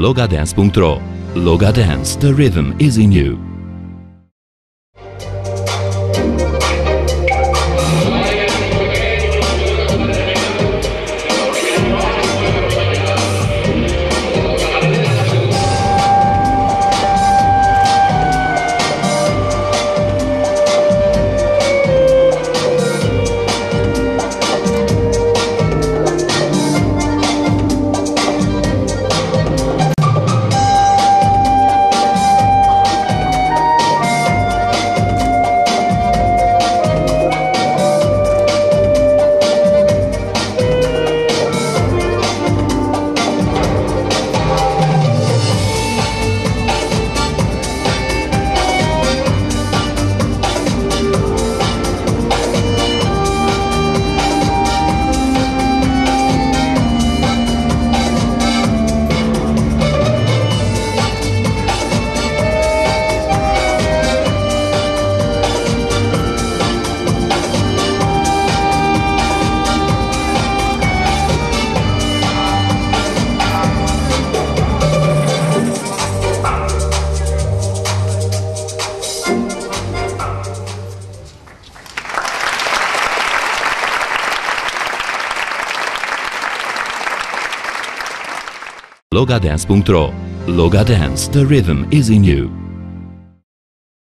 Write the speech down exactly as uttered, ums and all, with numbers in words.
Logadance punto ro. Logadance, the rhythm is in you. Logadance punto ro. Logadance, the rhythm is in you.